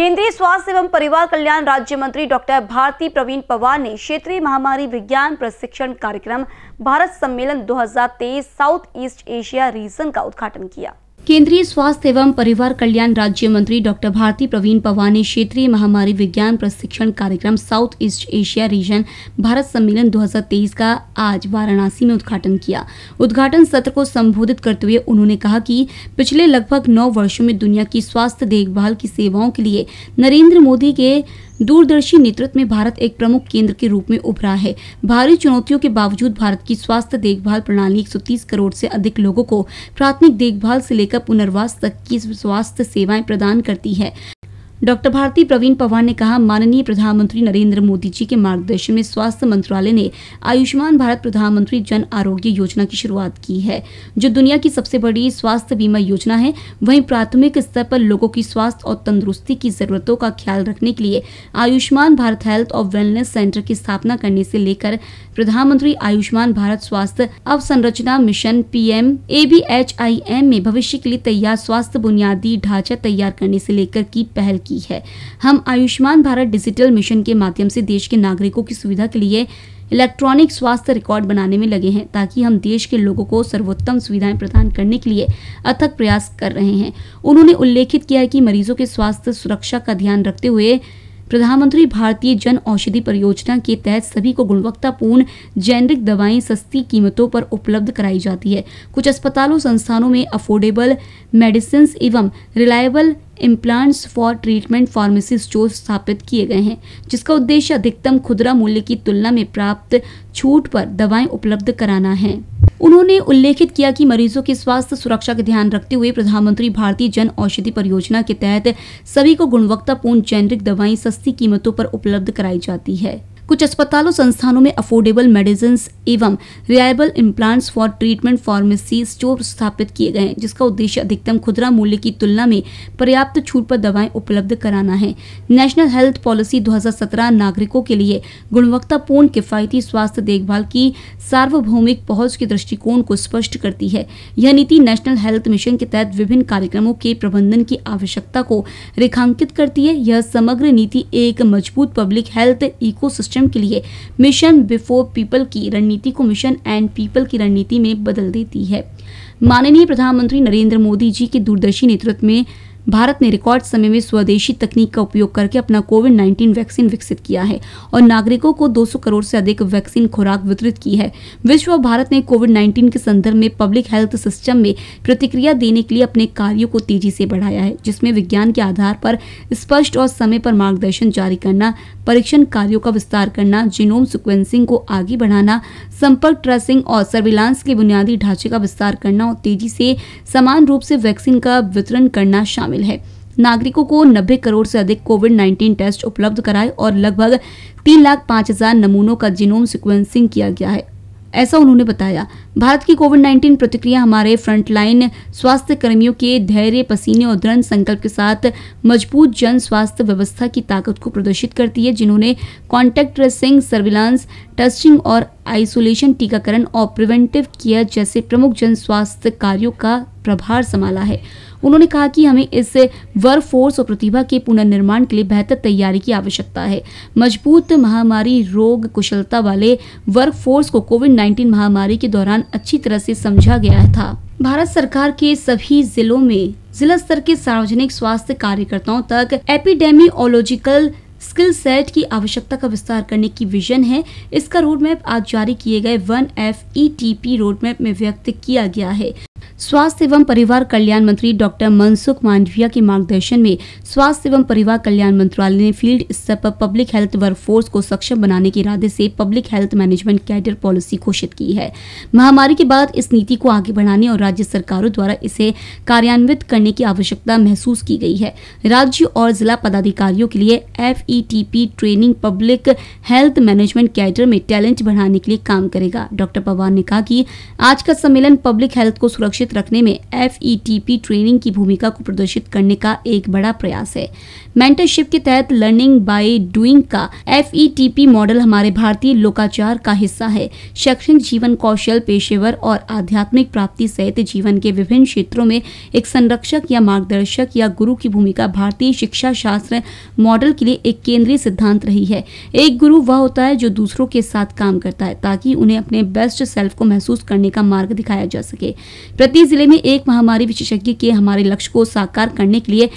केंद्रीय स्वास्थ्य एवं परिवार कल्याण राज्य मंत्री डॉक्टर भारती प्रवीण पवार ने क्षेत्रीय महामारी विज्ञान प्रशिक्षण कार्यक्रम भारत सम्मेलन 2023 साउथ ईस्ट एशिया रीजन का उद्घाटन किया। केंद्रीय स्वास्थ्य एवं परिवार कल्याण राज्य मंत्री डॉक्टर भारती प्रवीण पवार ने क्षेत्रीय महामारी विज्ञान प्रशिक्षण कार्यक्रम South East Asia region Bharat सम्मेलन 2023 का आज वाराणसी में उद्घाटन किया। उद्घाटन सत्र को संबोधित करते हुए उन्होंने कहा कि पिछले लगभग 9 वर्षों में दुनिया की स्वास्थ्य देखभाल की सेवाओं के लिए नरेंद्र मोदी के दूरदर्शी नेतृत्व में भारत एक प्रमुख केंद्र के रूप में उभरा है। भारी चुनौतियों के बावजूद भारत की स्वास्थ्य देखभाल प्रणाली 130 करोड़ से अधिक लोगों को प्राथमिक देखभाल से लेकर पुनर्वास तक की स्वास्थ्य सेवाएं प्रदान करती है। डॉक्टर भारती प्रवीण पवार ने कहा, माननीय प्रधानमंत्री नरेंद्र मोदी जी के मार्गदर्शन में स्वास्थ्य मंत्रालय ने आयुष्मान भारत प्रधानमंत्री जन आरोग्य योजना की शुरुआत की है, जो दुनिया की सबसे बड़ी स्वास्थ्य बीमा योजना है। वहीं प्राथमिक स्तर पर लोगों की स्वास्थ्य और तंदुरुस्ती की जरूरतों का ख्याल रखने के लिए आयुष्मान भारत हेल्थ और वेलनेस सेंटर की स्थापना करने से लेकर प्रधानमंत्री आयुष्मान भारत स्वास्थ्य अवसंरचना मिशन PMABHIM में भविष्य के लिए तैयार स्वास्थ्य बुनियादी ढांचा तैयार करने से लेकर की पहल की है। हम आयुष्मान भारत डिजिटल मिशन के माध्यम से देश के नागरिकों की सुविधा के लिए इलेक्ट्रॉनिक स्वास्थ्य रिकॉर्ड बनाने में लगे हैं, ताकि हम देश के लोगों को सर्वोत्तम सुविधाएं प्रदान करने के लिए अथक प्रयास कर रहे हैं। उन्होंने उल्लेखित किया है कि मरीजों के स्वास्थ्य सुरक्षा का ध्यान रखते हुए प्रधानमंत्री भारतीय जन औषधि परियोजना के तहत सभी को गुणवत्तापूर्ण जेनरिक दवाएं सस्ती कीमतों पर उपलब्ध कराई जाती है। कुछ अस्पतालों संस्थानों में अफोर्डेबल मेडिसिन एवं reliable implants for treatment pharmacy store स्थापित किए गए हैं, जिसका उद्देश्य अधिकतम खुदरा मूल्य की तुलना में प्राप्त छूट पर दवाएं उपलब्ध कराना है। उन्होंने उल्लेखित किया कि मरीजों के स्वास्थ्य सुरक्षा का ध्यान रखते हुए प्रधानमंत्री भारतीय जन औषधि परियोजना के तहत सभी को गुणवत्तापूर्ण जेनरिक दवाएं सस्ती कीमतों पर उपलब्ध कराई जाती है। कुछ अस्पतालों संस्थानों में अफोर्डेबल मेडिसिन एवं reliable implants for treatment pharmacy store स्थापित किए गए हैं, जिसका उद्देश्य अधिकतम खुदरा मूल्य की तुलना में पर्याप्त छूट पर दवाएं उपलब्ध कराना है। नेशनल हेल्थ पॉलिसी 2017 नागरिकों के लिए गुणवत्तापूर्ण किफायती स्वास्थ्य देखभाल की सार्वभौमिक पहुंच के दृष्टिकोण को स्पष्ट करती है। यह नीति नेशनल हेल्थ मिशन के तहत विभिन्न कार्यक्रमों के प्रबंधन की आवश्यकता को रेखांकित करती है। यह समग्र नीति एक मजबूत पब्लिक हेल्थ इकोसिस्टम के लिए मिशन बिफोर पीपल की रणनीति को मिशन एंड पीपल की रणनीति में बदल देती है। माननीय प्रधानमंत्री नरेंद्र मोदी जी के दूरदर्शी नेतृत्व में भारत ने रिकॉर्ड समय में स्वदेशी तकनीक का उपयोग करके अपना कोविड-19 वैक्सीन विकसित किया है और नागरिकों को 200 करोड़ से अधिक वैक्सीन खुराक वितरित की है। विश्व और भारत ने कोविड-19 के संदर्भ में पब्लिक हेल्थ सिस्टम में प्रतिक्रिया देने के लिए अपने कार्यों को तेजी से बढ़ाया है, जिसमें विज्ञान के आधार पर स्पष्ट और समय पर मार्गदर्शन जारी करना, परीक्षण कार्यों का विस्तार करना, जीनोम सिक्वेंसिंग को आगे बढ़ाना, संपर्क ट्रेसिंग और सर्विलांस के बुनियादी ढांचे का विस्तार करना और तेजी से समान रूप से वैक्सीन का वितरण करना शामिल है। नागरिकों को 90 करोड़ से अधिक कोविड-19 टेस्ट उपलब्ध कराए और लगभग 3,05,000 नमूनों का जीनोम सिक्वेंसिंग किया गया है, ऐसा उन्होंने बताया। भारत की कोविड-19 प्रतिक्रिया हमारे फ्रंटलाइन स्वास्थ्य कर्मियों के धैर्य, पसीने और दृढ़ संकल्प के साथ मजबूत जन स्वास्थ्य व्यवस्था की ताकत को प्रदर्शित करती है, जिन्होंने कॉन्टैक्ट ट्रेसिंग, सर्विलांस, टेस्टिंग और आइसोलेशन, टीकाकरण और प्रिवेंटिव केयर जैसे प्रमुख जन स्वास्थ्य कार्यों का प्रभार संभाला है। उन्होंने कहा कि हमें इस वर्कफोर्स और प्रतिभा के पुनर्निर्माण के लिए बेहतर तैयारी की आवश्यकता है। मजबूत महामारी रोग कुशलता वाले वर्कफोर्स को कोविड-19 महामारी के दौरान अच्छी तरह से समझा गया था। भारत सरकार के सभी जिलों में जिला स्तर के सार्वजनिक स्वास्थ्य कार्यकर्ताओं तक एपिडेमियोलॉजिकल स्किल सेट की आवश्यकता का विस्तार करने की विजन है। इसका रोडमैप आज जारी किए गए 1FETP रोडमैप में व्यक्त किया गया है। स्वास्थ्य एवं परिवार कल्याण मंत्री डॉक्टर मनसुख मांडविया के मार्गदर्शन में स्वास्थ्य एवं परिवार कल्याण मंत्रालय ने फील्ड स्तर पर पब्लिक हेल्थ वर्कफोर्स को सक्षम बनाने के इरादे से public health management cadre policy घोषित की है। महामारी के बाद इस नीति को आगे बढ़ाने और राज्य सरकारों द्वारा इसे कार्यान्वित करने की आवश्यकता महसूस की गई है। राज्य और जिला पदाधिकारियों के लिए FETP training public health management cadre में टैलेंट बढ़ाने के लिए काम करेगा। डॉक्टर पवार ने कहा कि आज का सम्मेलन पब्लिक हेल्थ को सुरक्षित सुरक्षित रखने में FETP ट्रेनिंग की भूमिका को प्रदर्शित करने का एक बड़ा प्रयास है। मेंटरशिप के तहत लर्निंग बाय डूइंग का FETP मॉडल हमारे भारतीय लोकाचार का हिस्सा है। शैक्षणिक जीवन कौशल, पेशेवर और आध्यात्मिक प्राप्ति सहित जीवन के विभिन्न क्षेत्रों में एक संरक्षक या मार्गदर्शक या गुरु की भूमिका भारतीय शिक्षा शास्त्र मॉडल के लिए एक केंद्रीय सिद्धांत रही है। एक गुरु वह होता है जो दूसरों के साथ काम करता है ताकि उन्हें अपने बेस्ट सेल्फ को महसूस करने का मार्ग दिखाया जा सके। प्रति जिले में एक महामारी विशेषज्ञ के हमारे लक्ष्य को साकार करने के लिए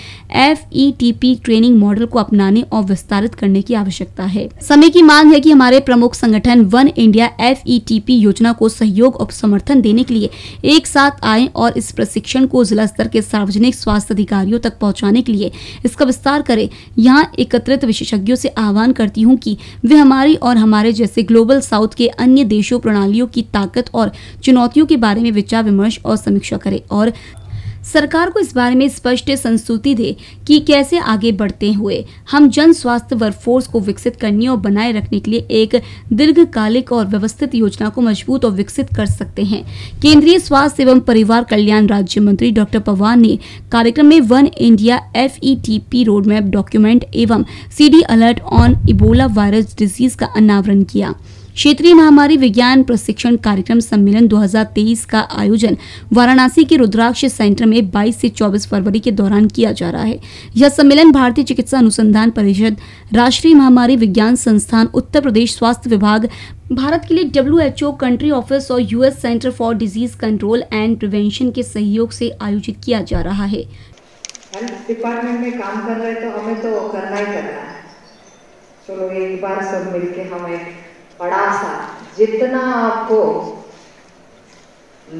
FETP ट्रेनिंग मॉडल को अपनाने और विस्तारित करने की आवश्यकता है। समय की मांग है कि हमारे प्रमुख संगठन वन इंडिया FETP योजना को सहयोग और समर्थन देने के लिए एक साथ आए और इस प्रशिक्षण को जिला स्तर के सार्वजनिक स्वास्थ्य अधिकारियों तक पहुंचाने के लिए इसका विस्तार करें। यहाँ एकत्रित विशेषज्ञों से आह्वान करती हूँ कि वे हमारी और हमारे जैसे ग्लोबल साउथ के अन्य देशों प्रणालियों की ताकत और चुनौतियों के बारे में विचार विमर्श और समीक्षा करें और सरकार को इस बारे में स्पष्ट संस्तुति दे कि कैसे आगे बढ़ते हुए हम जन स्वास्थ्य वर्कफोर्स को विकसित करने और बनाए रखने के लिए एक दीर्घकालिक और व्यवस्थित योजना को मजबूत और विकसित कर सकते हैं। केंद्रीय स्वास्थ्य एवं परिवार कल्याण राज्य मंत्री डॉक्टर पवार ने कार्यक्रम में one India FETP roadmap document एवं CD alert on Ebola virus disease का अनावरण किया। क्षेत्रीय महामारी विज्ञान प्रशिक्षण कार्यक्रम सम्मेलन 2023 का आयोजन वाराणसी के रुद्राक्ष सेंटर में 22 से 24 फरवरी के दौरान किया जा रहा है। यह सम्मेलन भारतीय चिकित्सा अनुसंधान परिषद, राष्ट्रीय महामारी विज्ञान संस्थान, उत्तर प्रदेश स्वास्थ्य विभाग, भारत के लिए WHO कंट्री ऑफिस और US Center for disease control and prevention के सहयोग से आयोजित किया जा रहा है। हेल्थ डिपार्टमेंट में काम कर रहे तो हमें तो करना ही करना है। चलो एक बार सब मिलके हमें बड़ा सा जितना आपको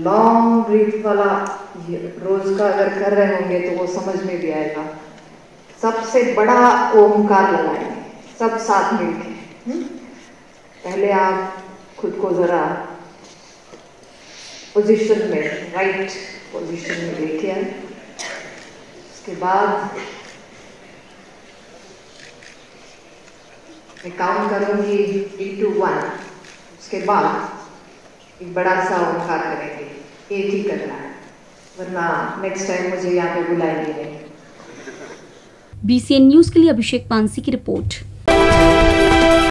लॉन्ग ब्रीथ वाला रोज का अगर कर रहे होंगे तो वो समझ में भी आएगा। सबसे बड़ा ओमकार लगाएंगे सब साथ मिलके। पहले आप खुद को जरा पोजीशन में, राइट पोजीशन में लेके आए, उसके बाद मैं काउंट करूंगी 3, 2, 1, उसके बाद एक बड़ा सा ओंकार करेंगे। एक ही करना है वरना नेक्स्ट टाइम मुझे यहाँ पे बुलाएंगे नहीं। BCN न्यूज के लिए अभिषेक पांसी की रिपोर्ट।